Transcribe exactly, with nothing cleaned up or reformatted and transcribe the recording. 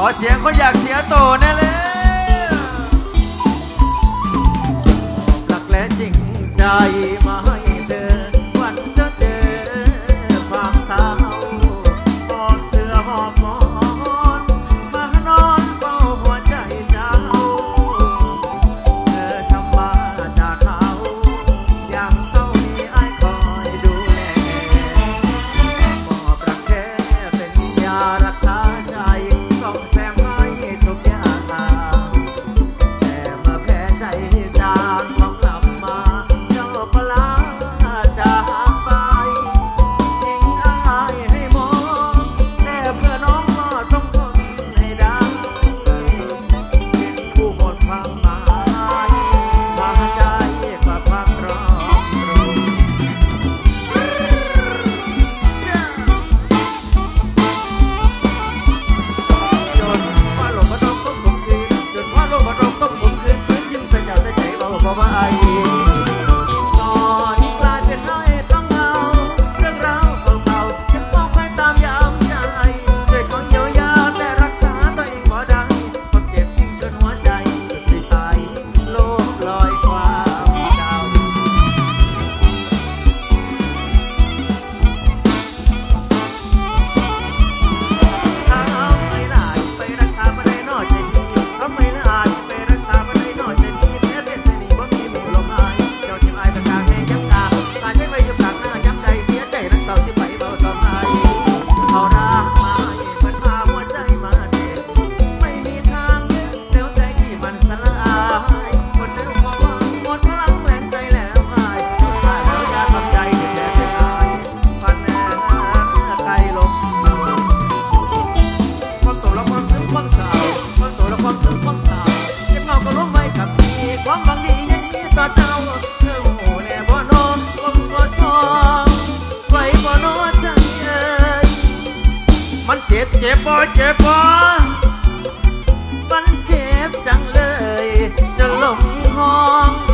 ขอเสียงคนอยากเสียโตนะแล้วรักและจริงใจมาให้เธอวันจะเจอความเศร้าหอบเสื้อหอบหมอนมานอนเฝ้าหัวใจเจ้าเธอช้ำมาจากเขาอยากเศร้ามีไอ้คอยดูแลปอบรักแค่เป็นยารักษาใจส่องแสงให้ทุกอย่างแต่มาแพ้ใจจางต้องกลับมาเจ้าปลาจากไปทิ้งอายให้มองแต่เพื่อน้องก็ต้องทนให้ได้เป็นผู้หมดความหมายพาใจกว่าความรอจนว่าหลงมาต้องก้มก้มคืนจนว่าหลงมาต้องก้มก้มคืนพื้นยิ้มใส่เจ้าใจใจเบาเบาว่าไอเจ็บปอเจ็บปอมันเจ็บจังเลยจะหลงห้อง